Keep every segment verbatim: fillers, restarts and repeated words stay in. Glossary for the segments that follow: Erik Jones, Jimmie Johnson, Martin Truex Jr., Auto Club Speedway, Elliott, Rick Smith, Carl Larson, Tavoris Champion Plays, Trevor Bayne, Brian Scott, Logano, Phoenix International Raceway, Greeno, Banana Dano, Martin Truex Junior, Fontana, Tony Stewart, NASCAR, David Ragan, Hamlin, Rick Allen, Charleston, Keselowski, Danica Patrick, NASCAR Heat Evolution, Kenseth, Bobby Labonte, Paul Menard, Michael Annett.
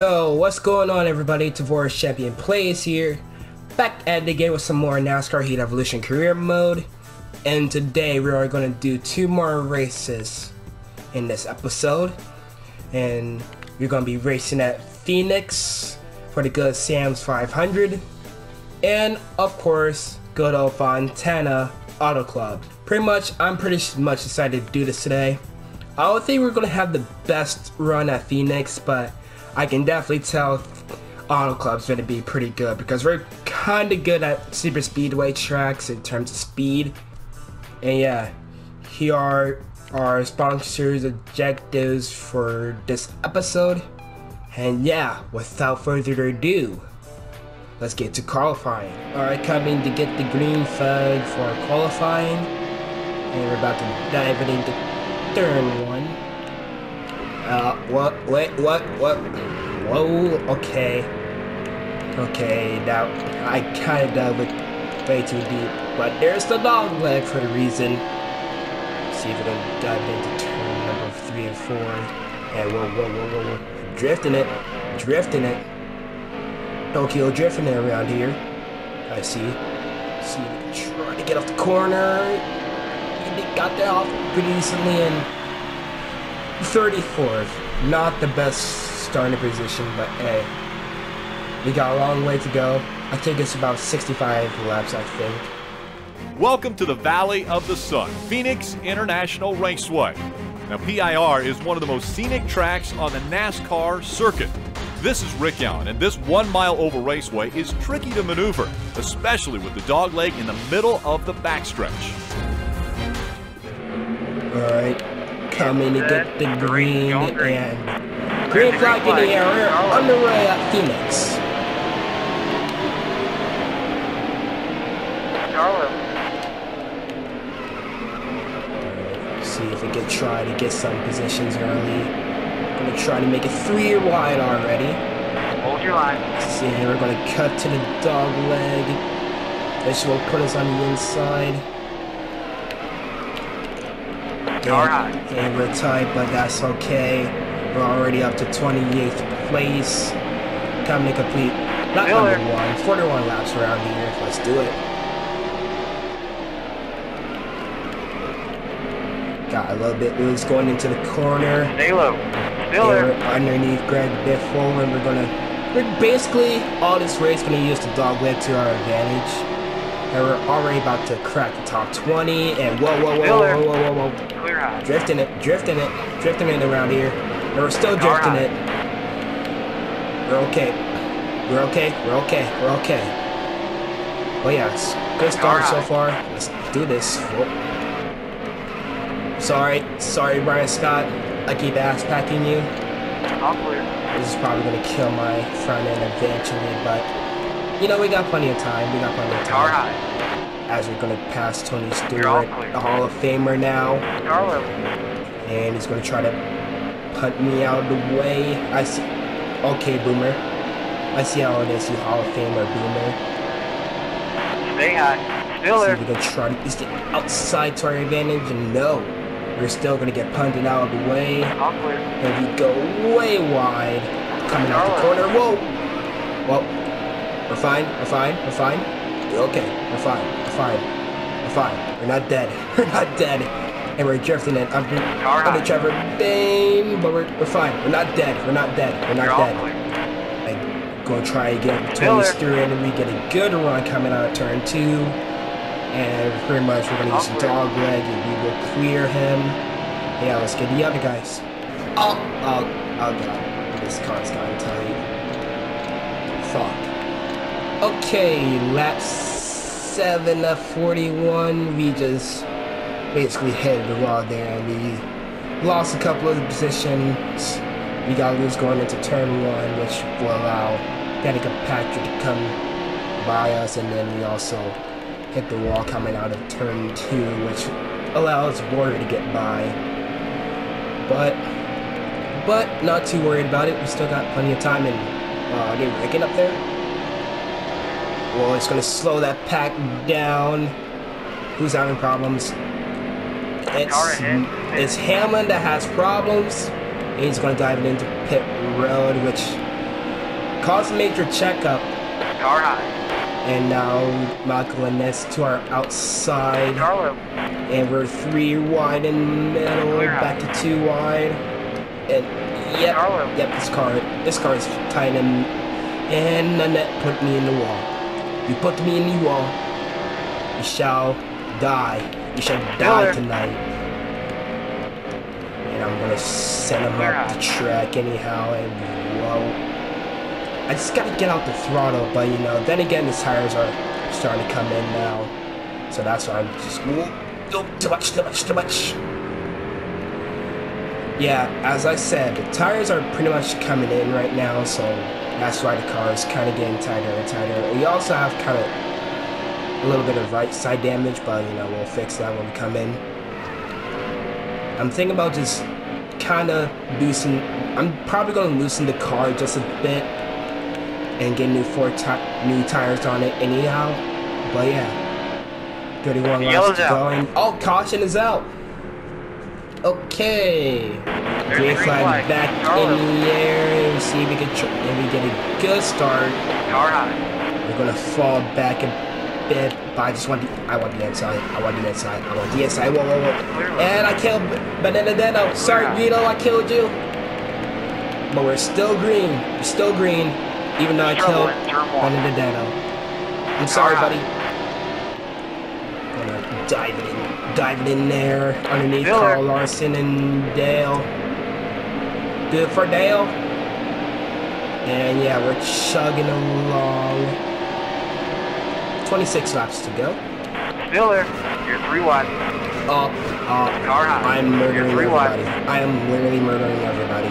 So what's going on, everybody? Tavoris Champion Plays here, back at the game with some more NASCAR Heat Evolution career mode, and today we are going to do two more races in this episode, and we're going to be racing at Phoenix for the good Sam's five hundred, and of course good old Fontana Auto Club. Pretty much, I'm pretty much excited to do this today. I don't think we're going to have the best run at Phoenix, but I can definitely tell Auto Club's going to be pretty good because we're kind of good at super speedway tracks in terms of speed. And yeah, here are our sponsors' objectives for this episode. And yeah, without further ado, let's get to qualifying. Alright, coming to get the green flag for qualifying. And we're about to dive into turn one. Uh, what, wait, what, what, whoa, okay, okay, now, I kinda dug it way too deep, but there's the dog leg for a reason. Let's see if we can dive into turn number three and four, and whoa, whoa, whoa, whoa, whoa, drifting it, drifting it, Tokyo drifting it around here, I see, see, trying to get off the corner, and they got that off pretty decently, and thirty-fourth, not the best starting position, but hey, we got a long way to go. I think it's about sixty-five laps, I think. Welcome to the Valley of the Sun, Phoenix International Raceway. Now, P I R is one of the most scenic tracks on the NASCAR circuit. This is Rick Allen, and this one-mile oval raceway is tricky to maneuver, especially with the dogleg in the middle of the backstretch. All right. Coming to get the green and green flag in the air on the way at Phoenix. See if we can try to get some positions early. I'm gonna try to make it three wide already. Hold your line. See here, we're gonna cut to the dog leg. This will put us on the inside. And, and we're tight, but that's okay. We're already up to twenty-eighth place. Time to complete lap number one. forty-one laps around here. Let's do it. Got a little bit loose going into the corner. Stay low. Still there. Underneath Greg Biffle, and we're gonna. We're basically all this race gonna use the dog leg to our advantage. And we're already about to crack the top twenty, and whoa, whoa, whoa, whoa, whoa, whoa, whoa, clear out. Drifting it, drifting it, drifting it around here, and we're still drifting it. We're okay, we're okay, we're okay, we're okay. Well, yeah, it's a good start so far. Let's do this. Whoa. Sorry, sorry, Brian Scott. I keep ass-packing you. I'm clear. This is probably gonna kill my front end eventually, but. You know, we got plenty of time, we got plenty of time. Right. As we're gonna pass Tony Stewart, the Hall of Famer now. And he's gonna try to punt me out of the way. I see, okay, Boomer. I see how it is, you Hall of Famer, Boomer. Stay high, still there. We're gonna try to just get outside to our advantage, and no. We're still gonna get punted out of the way. And we go way wide. Coming out the corner, whoa! Well. We're fine, we're fine, we're fine. We're okay, we're fine, we're fine, we're fine. We're not dead, we're not dead. And we're drifting it under, under Trevor Bayne, but we're, we're fine. We're not dead, we're not dead, we're not You're dead. I'm gonna try again, Tony Stewart, and we get a good run coming out of turn two. And pretty much we're gonna use a dog leg and we will clear him. Yeah, let's get the other guys. Oh, oh, oh God, this car's gonna tell you. Fuck. Okay, lap seven of forty-one, we just basically hit the wall there and we lost a couple of positions. We got loose going into turn one, which will allow Danica Patrick to come by us, and then we also hit the wall coming out of turn two, which allows Warner to get by. But, but not too worried about it, we still got plenty of time, and uh, did Rick get up there? Well, it's gonna slow that pack down. Who's having problems? It's it's Hamlin that has problems. He's gonna dive into pit road, which Caused major checkup. Car high. And now Michael and Ness two are outside. Carlo. And we're three wide in the middle. We're back out to two wide. And yep, Carlo. Yep, this car, this car is tight. And and Annett put me in the wall. You put me in the wall. You shall die. You shall die tonight. And I'm gonna send him up the track anyhow, and whoa. I just gotta get out the throttle, but you know, then again, the tires are starting to come in now. So that's why I'm just, oh, too much, too much, too much. Yeah, as I said, the tires are pretty much coming in right now, so that's why the car is kind of getting tighter and tighter. We also have kind of a little bit of right side damage, but you know, we'll fix that when we come in. I'm thinking about just kind of loosen, I'm probably going to loosen the car just a bit and get new four ti new tires on it anyhow, but yeah, thirty-one laps going. Oh, caution is out. Okay, green flag back in the air, and see if we can tr if we get a good start. We're going to fall back and bit, but I just want the, I want the inside, I want the inside, I want the inside, whoa, whoa, whoa. And I killed Banana Dano. Sorry, Greeno, I killed you. But we're still green, we're still green, even though I killed Banana Dano. I'm sorry, buddy. Gonna dive it in, dive it in there, underneath Carl Larson and Dale. Good for Dale. And yeah, we're chugging along. twenty-six laps to go. Miller, you're three wide. Oh, oh, I'm murdering three everybody. Wide. I am literally murdering everybody.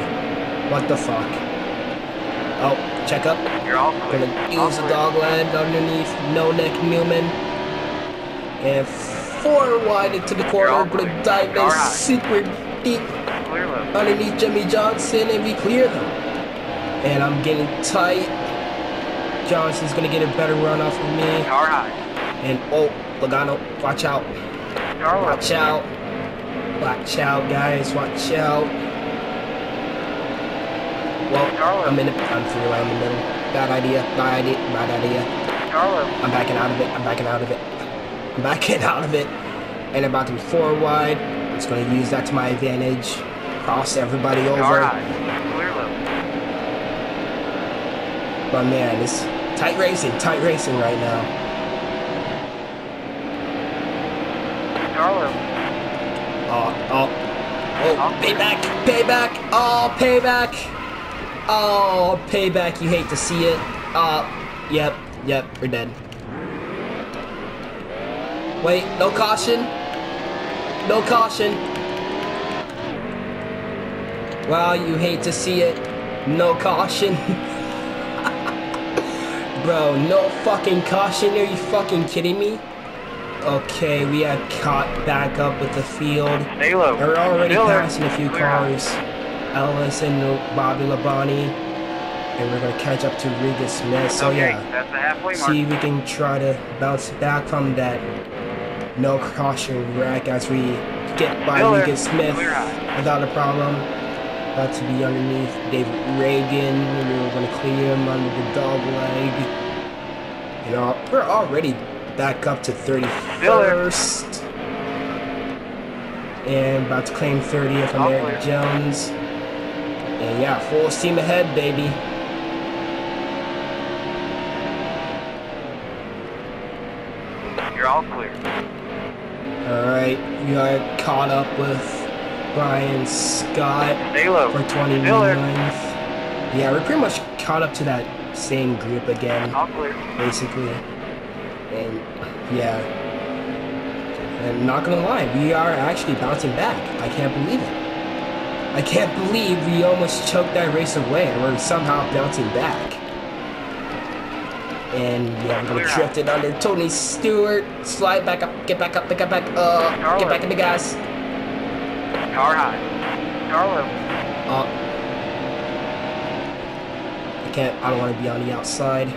What the fuck? Oh, check up. You're all clear. Gonna use a dog land underneath No Neck Newman. And four wide into the corner. Gonna dive in super deep underneath Jimmie Johnson, and we clear them. And I'm getting tight. Johnson's gonna get a better run off of me. And oh, Logano, watch out. Watch out. Watch out, guys, watch out. Well, I'm in it. I'm three right in the middle. Bad idea, bad idea, bad idea. I'm backing out of it, I'm backing out of it. I'm backing out of it. And about to be four wide. I'm just gonna use that to my advantage. Cross everybody over. But man, it's tight racing, tight racing right now. Carlo. Oh, oh, oh, payback, payback, oh, payback. Oh, payback, you hate to see it. Uh, yep, yep, we're dead. Wait, no caution. No caution. Wow, you hate to see it. No caution. Bro, no fucking caution. Are you fucking kidding me? Okay, we have caught back up with the field. Stay low. We're already passing a few cars. Ellis and Bobby Labonte. And we're going to catch up to Rick Smith. So okay, yeah, that's the halfway mark. See if we can try to bounce back from that no caution wreck as we get by Rick Smith without a problem. About to be underneath David Ragan, and we were going to clear him under the dog leg. You know, we're already back up to thirty-first. And about to claim thirtieth on Erik Jones. And yeah, full steam ahead, baby. You're all clear. Alright, we are caught up with Brian Scott for twenty-ninth. Yeah, we're pretty much caught up to that same group again, basically. And yeah, and not gonna lie, we are actually bouncing back. I can't believe it. I can't believe we almost choked that race away, and we're somehow bouncing back. And yeah, we're gonna drift it under Tony Stewart, slide back up, get back up, get back up, get back in the gas. Car high. Carlo. Uh, I can't, I don't want to be on the outside.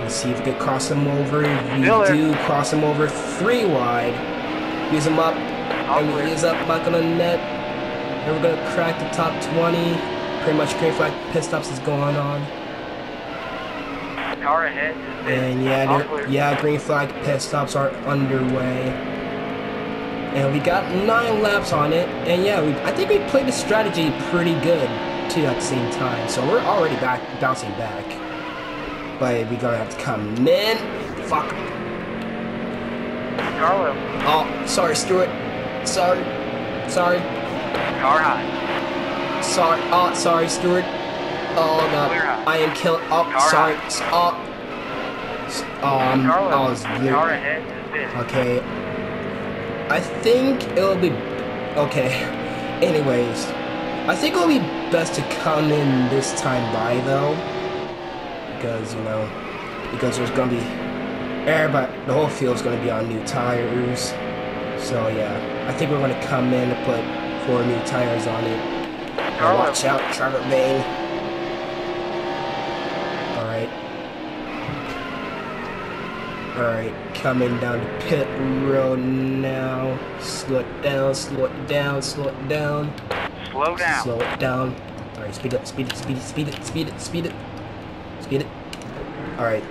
Let's see if we can cross him over. We do cross him over three wide. Use him up. And we use up Michael Annett. And we're going to crack the top twenty. pretty much green flag pit stops is going on. Car ahead. And yeah, yeah, green flag pit stops are underway. And we got nine laps on it. And yeah, we, I think we played the strategy pretty good too at the same time. So we're already back, bouncing back. But we're gonna have to come in. Fuck. Carlo. Oh, sorry, Stewart. Sorry. Sorry. Car high. Sorry. Oh, sorry, Stewart. Oh no, I am killed. Oh, car sorry. High. Oh. Um. Oh, it's weird. Okay. I think it'll be. Okay. Anyways, I think it'll be best to come in this time by though, because you know, because there's gonna be everybody. The whole field's gonna be on new tires. So yeah, I think we're gonna come in and put four new tires on it. And watch out, Trevor Bayne. Alright, coming down to pit road now. Slow it down, slow it down, slow it down. Slow down. Slow it down. Alright, speed up, speed it, speed it, speed it, speed it, speed it. Speed it. Alright.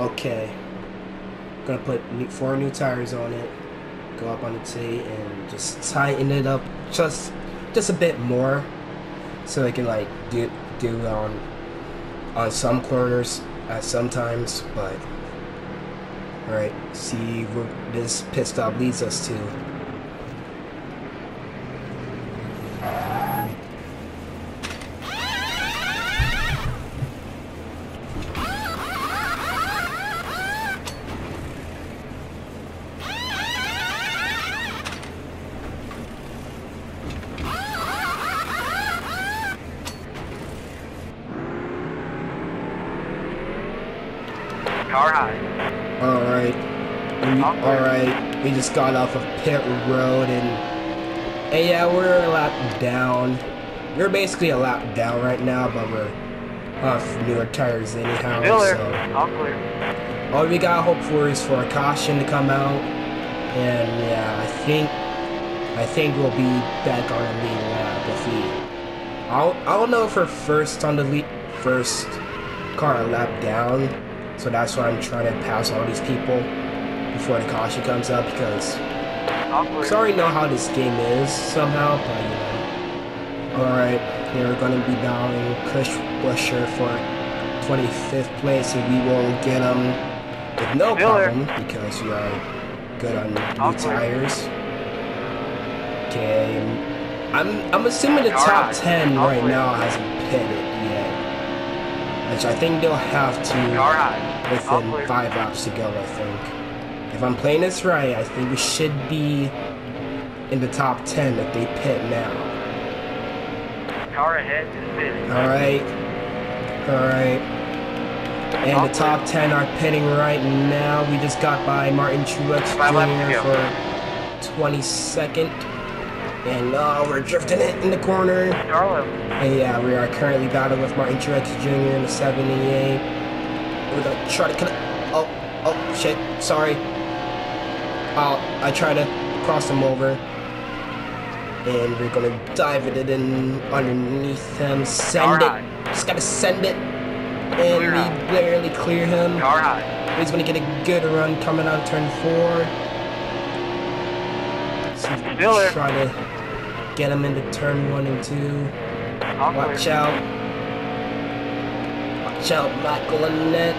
Okay. Gonna put new, four new tires on it. Go up on the T and just tighten it up just just a bit more. So they can like do do on on some corners at sometimes, but alright, see where this pit stop leads us to. Alright, alright, we just got off of pit road and, and yeah, we're a lap down. We're basically a lap down right now, but we're off newer tires anyhow. So all clear. All we gotta hope for is for a caution to come out, and yeah, I think I think we'll be back on the lead lap if we. I'll I don't know if we're first on the lead, first car a lap down. So that's why I'm trying to pass all these people before the caution comes up, because I already know how this game is somehow, but you know. Alright, we're going to be battling Chris Buescher for twenty-fifth place, and we will get him with no problem because we are good on new tires. Okay, I'm, I'm assuming the top ten right now hasn't pitted. Which I think they'll have to within five laps to go, I think. If I'm playing this right, I think we should be in the top ten if they pit now. Car ahead is pitting. Alright. Alright. And the top ten are pitting right now. We just got by Martin Truex Junior for twenty-second. And uh, we're drifting it in the corner. Carlo. And yeah, we are currently battling with Martin Truex Junior in the seventy-eight. We're gonna try to connect. Oh, oh, shit. Sorry. Uh, I tried to cross him over. And we're gonna dive it in underneath him. Send Car it. Just gotta send it. And clear we out. Barely clear him. He's gonna get a good run coming out of turn four. So try to get him into turn one and two. Watch out. Watch out, Michael Annett.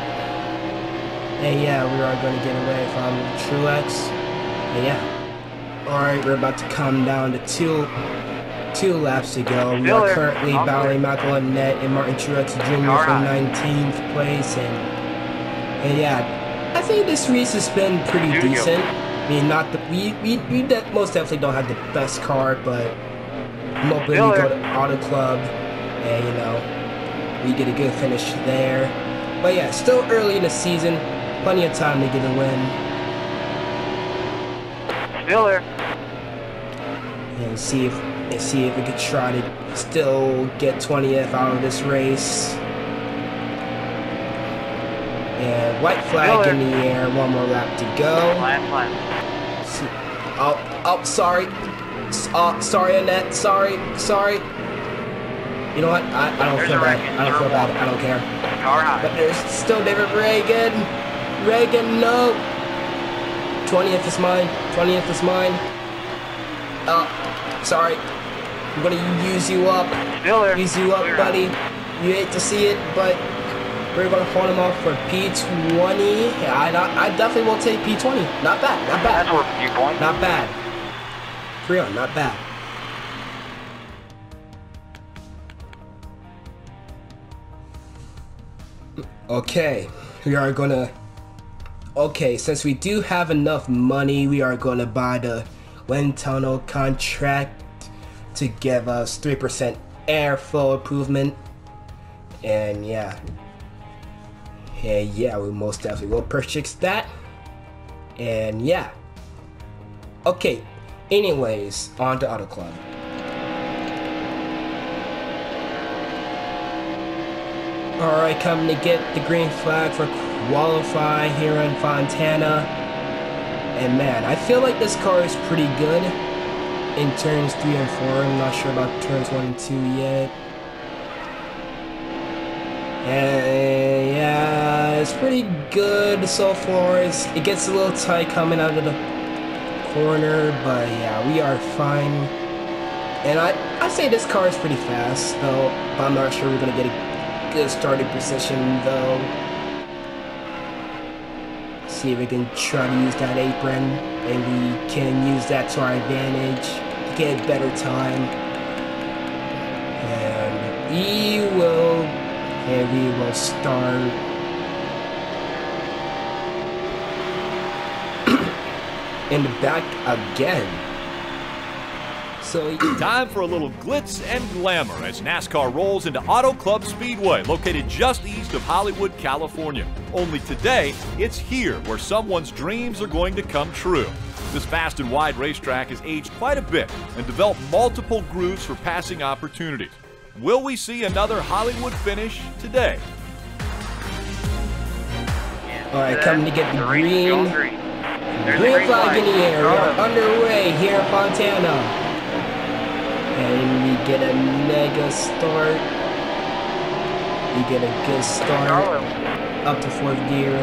And yeah, we are going to get away from Truex. And yeah. Alright, we're about to come down to two two laps to go. We are currently battling Michael Annett and Martin Truex Junior for nineteenth place. And, and yeah, I think this race has been pretty decent. I mean, not the we we, we de most definitely don't have the best car, but I'm hoping we go to Auto Club and you know we get a good finish there. But yeah, still early in the season, plenty of time to get a win. Still there. And see if and see if we could try to still get twentieth out of this race. And white flag in the air, one more lap to go. Last lap. Oh, oh, sorry. Oh, sorry, Annette. Sorry, sorry. You know what? I, I don't feel bad. I don't feel bad. I don't care. But there's still David Ragan. Ragan, no. twentieth is mine. twentieth is mine. Oh, sorry. I'm going to use you up. Still there. Use you up, buddy. You hate to see it, but we're going to phone him off for P twenty. Yeah, I, not, I definitely will take P twenty. Not bad. Not bad. That's worth a few points. Not bad. Three on. Not bad. Okay, we are gonna, okay, since we do have enough money, we are gonna buy the wind tunnel contract to give us three percent airflow improvement, and yeah, and yeah, we most definitely will purchase that, and yeah. Okay, anyways, on to Auto Club. Alright, coming to get the green flag for qualify here in Fontana. And man, I feel like this car is pretty good in turns three and four. I'm not sure about turns one and two yet. And yeah, it's pretty good so far. It's, it gets a little tight coming out of the corner, but yeah, we are fine. And I, I say this car is pretty fast, though, but I'm not sure we're going to get it. Good starting position though. See if we can try to use that apron, and we can use that to our advantage to get better time. And we will, and we will start. In the back again. So time for a little glitz and glamour as NASCAR rolls into Auto Club Speedway, located just east of Hollywood, California. Only today, it's here where someone's dreams are going to come true. This fast and wide racetrack has aged quite a bit and developed multiple grooves for passing opportunities. Will we see another Hollywood finish today? All right, coming to get the green. Green flag in the air. We're underway here in Fontana. And we get a mega start. We get a good start. Up to fourth gear.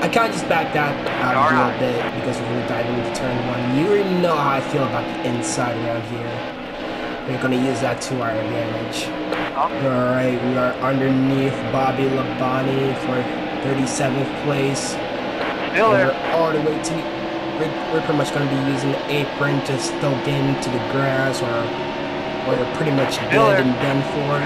I kind of just backed that out a little bit because we're going to dive into turn one. You already know how I feel about the inside around here. We're going to use that to our advantage. Alright, we are underneath Bobby Labonte for thirty-seventh place. And we're all the way to the... We're, we're pretty much going to be using the apron to still get into the grass, or, or we're pretty much dead and done for.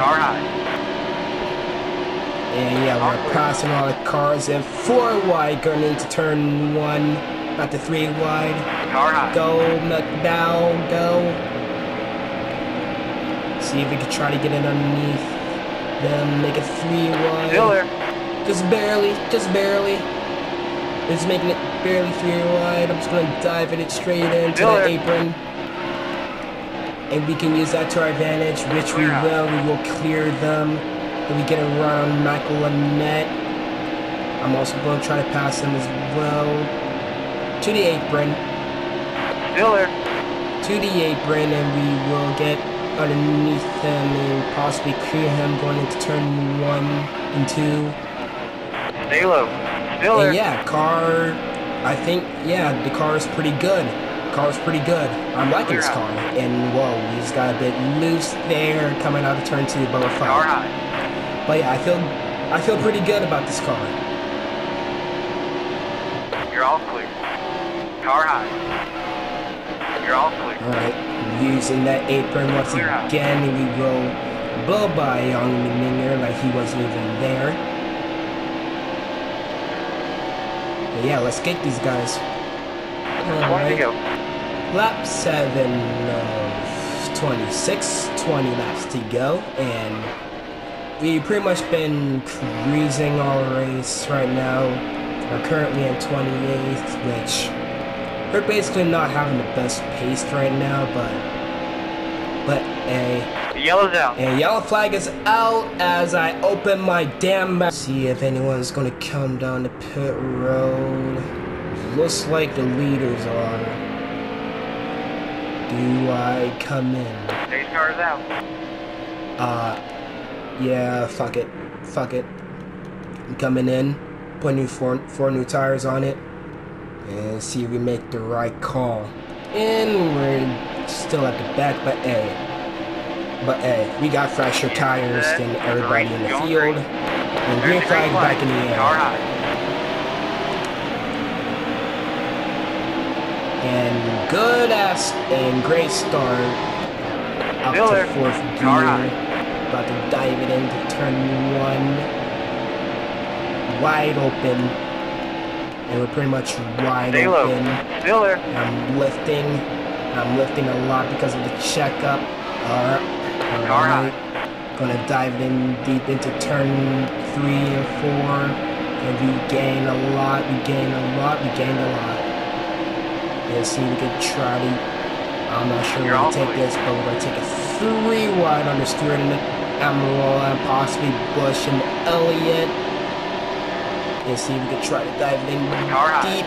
And yeah, we're passing all the cars in four wide going into turn one, not the three wide. Go McDowell, go. See if we can try to get it underneath them, make it three wide. Just barely, just barely. It's making it barely three wide. I'm just going to dive in it straight into the apron. And we can use that to our advantage, which we will. We will clear them. And we get around Michael Annett. I'm also going to try to pass him as well. To the apron. Miller. To the apron, and we will get underneath him and possibly clear him going into turn one and two. Stay low. And yeah, car, I think, yeah, the car is pretty good. Car is pretty good. I'm liking this car. And whoa, we just got a bit loose there coming out of turn two, but we're fine. But yeah, I feel, I feel pretty good about this car. You're all clear. Car high. You're all clear. All right, using that apron once again, we will blow by Young Minger like he wasn't even there. Yeah, let's get these guys. Alright. Lap seven of twenty-six, twenty laps to go, and we've pretty much been cruising all race right now. We're currently at twenty-eighth, which we're basically not having the best pace right now, but but a the yellow's out. And yellow flag is out as I open my damn mouth. See if anyone's gonna come down the pit road. Looks like the leaders are. Do I come in? These cars out. Uh, yeah, fuck it. Fuck it. I'm coming in, putting new four, four new tires on it, and see if we make the right call. And we're still at the back, but hey. But hey, we got fresher tires than everybody in the field. And green flag back in the air. And good ass and great start out to fourth gear. About to dive it into turn one. Wide open. And we're pretty much wide open. I'm lifting. I'm lifting a lot because of the checkup. Alright. Alright. Gonna dive in deep into turn three and four. And we gain a lot. We gain a lot. We gain a lot. Let's see if we can try to, I'm not sure we're going to take this, but we're going to take a three wide under Stewart and Amarola and possibly Busch and Elliott. Let's see if we can try to dive in deep.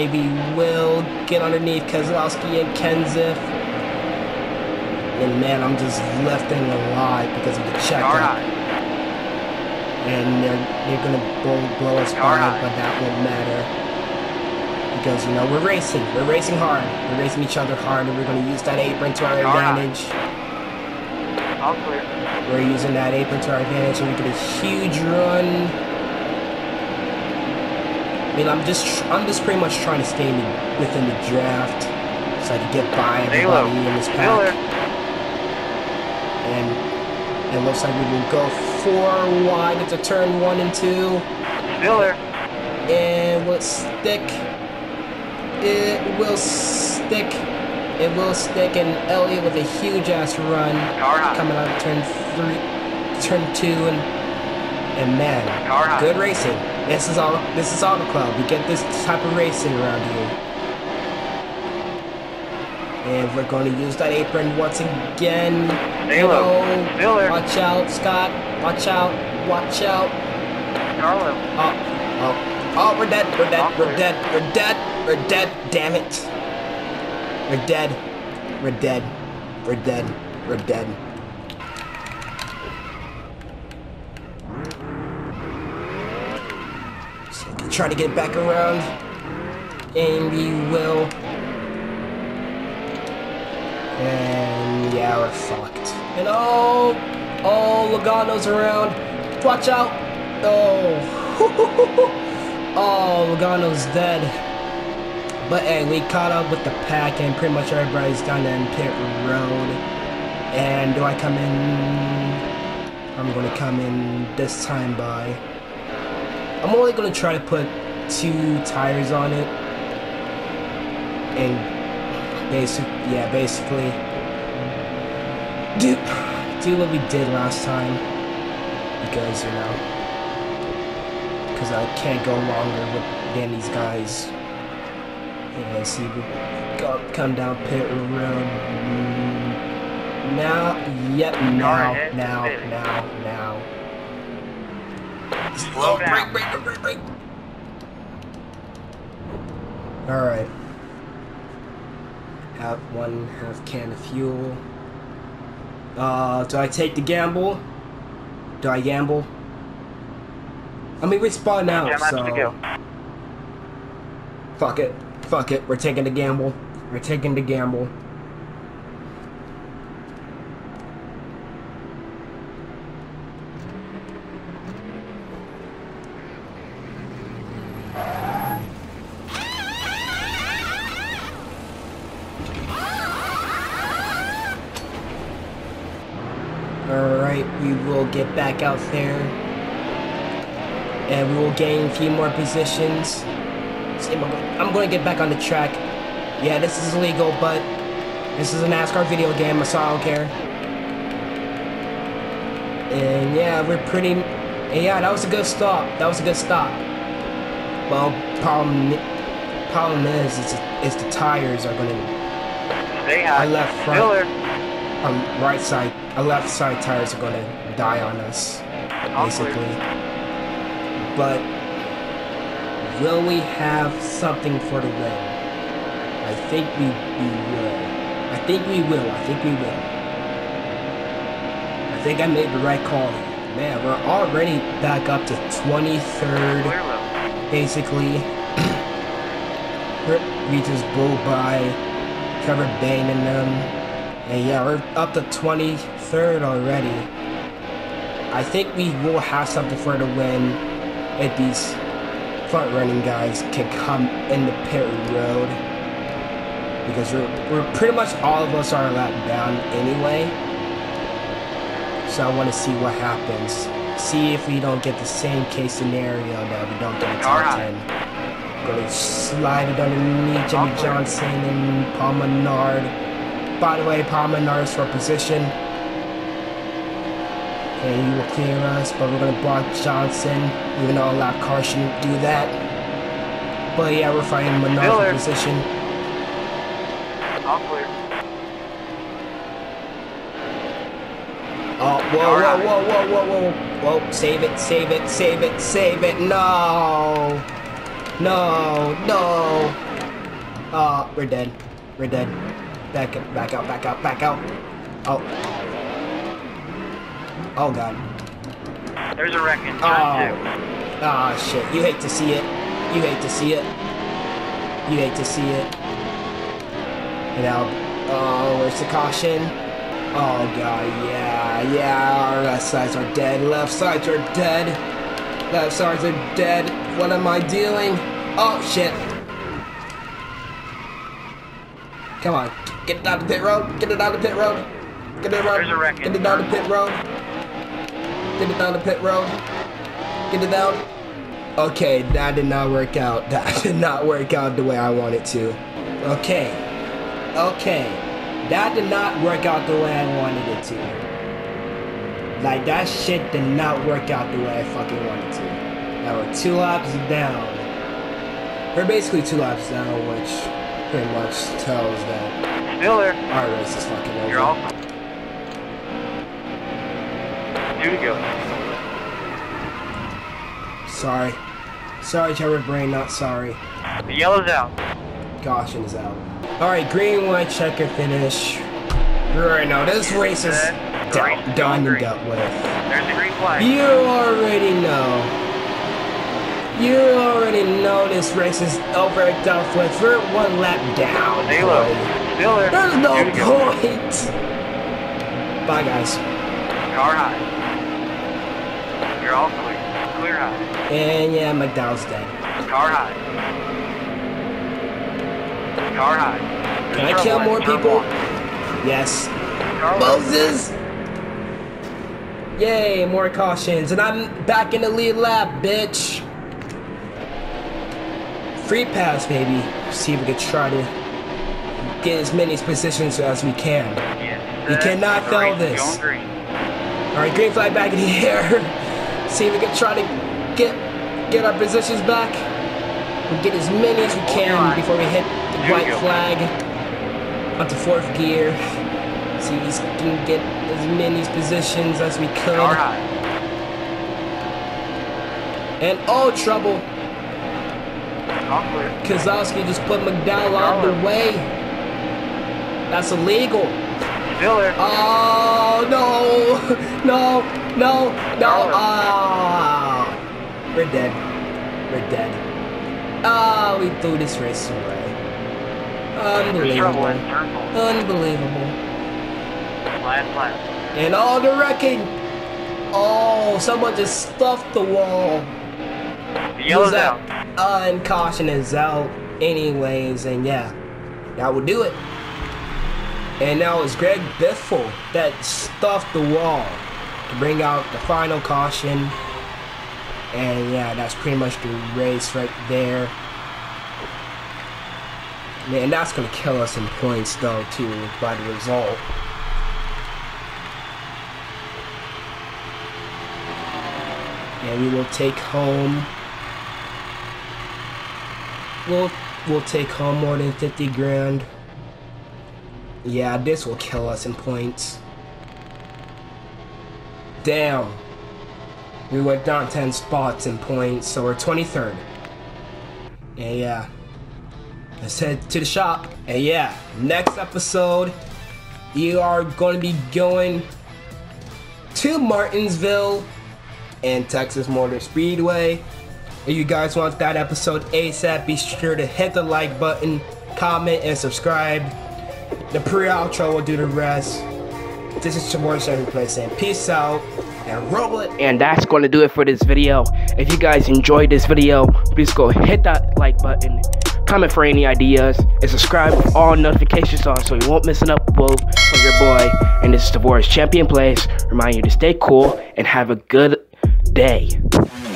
Maybe we'll get underneath Keselowski and Kenseth. And man, I'm just lifting a lot because of the checkup. And they're, they're going to blow, blow us by, but that won't matter. Because, you know, we're racing. We're racing hard. We're racing each other hard, and we're going to use that apron to our advantage. All clear. We're using that apron to our advantage, and we get a huge run. I mean, I'm just, I'm just pretty much trying to stay within the draft so I can get by everybody in this pack. And it looks like we will go four wide into turn one and two. Miller. And we'll stick. It will stick. It will stick, and Elliott with a huge ass run coming out of turn three, turn two, and and man, good racing. This is all. This is Auto Club. We get this type of racing around here, and we're going to use that apron once again. Hello, watch out, Scott. Watch out. Watch out. Carlo. Oh, oh, oh, we're dead. We're dead. We're dead. We're dead. We're dead, damn it. We're dead. We're dead. We're dead. We're dead. So we can try to get back around. And we will. And yeah, we're fucked. And oh, oh, Logano's around. Watch out. Oh. Oh, Logano's dead. But hey, we caught up with the pack, and pretty much everybody's down there in pit road. And do I come in? I'm gonna come in this time by. I'm only gonna try to put two tires on it. And basically, yeah, basically, do, do what we did last time. Because, you know, because I can't go longer with than these guys. Yeah, see, we got come down pit road now. Yep, now, now, now, now. Slow down. Break, break, break, break. All right. Have one half can of fuel. Uh, do I take the gamble? Do I gamble? I mean, we spawn now, so fuck it. Fuck it, we're taking the gamble. We're taking the gamble. Alright, we will get back out there. And we will gain a few more positions. I'm going to get back on the track. Yeah, this is illegal, but this is a NASCAR video game, so I don't care. And yeah, we're pretty... And yeah, that was a good stop. That was a good stop. Well, problem, problem is, is, is the tires are going to... Our left front, our right side, our left side tires are going to die on us, basically. But... will we have something for the win? I think we, we will. I think we will. I think we will. I I think I made the right call. Man, we're already back up to twenty-third. Basically, we just blew by Trevor Bayne and them. And yeah, we're up to twenty-third already. I think we will have something for the win if these front-running guys can come in the pit road, because we're, we're pretty much all of us are a lap down anyway. So I want to see what happens. See if we don't get the same case scenario that we don't get a top ten. Going to slide it underneath Jimmie Johnson and Paul Menard. By the way, Paul Menard is for position. And he will clear us, but we're going to block Johnson, even though a lap car shouldn't do that. But yeah, we're fighting Menard for position. All clear. Oh, whoa, whoa, whoa, whoa, whoa, whoa, whoa. Save it, save it, save it, save it. No. No, no. Oh, we're dead. We're dead. Back up, back out, back out, back out. Oh. Oh god. There's a wreck in turn two. Ah shit. You hate to see it. You hate to see it. You hate to see it. And now, oh, where's the caution? Oh god, yeah, yeah. Our left sides are dead. Left sides are dead. Left sides are dead. What am I doing? Oh shit. Come on. Get it out of the pit road. Get it out of the pit road. Get it out of the pit road. Get it out of the pit road. Get it down the pit road. Get it down. Okay, that did not work out. That did not work out the way I wanted to. Okay. Okay. That did not work out the way I wanted it to. Like, that shit did not work out the way I fucking wanted to. Now we're two laps down. We're basically two laps down, which pretty much tells that Miller, our race is fucking over. You're off. Here we go. Sorry. Sorry, Trevor Bayne, not sorry. The yellow's out. Caution is out. Alright, green, white, checker finish. Right now, this race is done, done and dealt with. There's the green flag. You already know. You already know this race is over and dealt with. We're one lap down. There's no point. Bye, guys. Car high. You're all clear. Clear high. And yeah, McDowell's dead. Car high. Car high. There's Can I kill one, more people? One. Yes. Car Moses! One. Yay, more cautions. And I'm back in the lead lap, bitch. Free pass, baby. See if we can try to get as many positions as we can. Yes, we cannot fail this. Alright, green flag back in the air. See if we can try to get get our positions back. We get as many as we can before we hit the white flag. Up to fourth gear. See if we can get as many positions as we could. And oh, trouble. Keselowski just put McDowell out of the way. That's illegal. Oh no, no. No, no, ah, oh, we're dead, we're dead. Ah, oh, we threw this race away. Unbelievable, unbelievable. Last lap. And all the wrecking. Oh, someone just stuffed the wall. The yellow's out. Uh, and caution is out anyways, and yeah, that would do it. And now it's Greg Biffle that stuffed the wall to bring out the final caution. And yeah, that's pretty much the race right there. Man, that's gonna kill us in points though too by the result. And we will take home we'll we'll take home more than fifty grand. Yeah, this will kill us in points. Damn, we went down ten spots in points, so we're twenty-third. And yeah, let's head to the shop. And yeah, next episode, you are going to be going to Martinsville and Texas Motor Speedway. If you guys want that episode ASAP, be sure to hit the like button, comment, and subscribe. The pre-outro will do the rest. This is Tavoris Champion Plays saying peace out and roll it. And that's going to do it for this video. If you guys enjoyed this video, please go hit that like button, comment for any ideas, and subscribe with all notifications on so you won't miss an upload from your boy. And this is Tavoris Champion Plays, reminding you to stay cool and have a good day.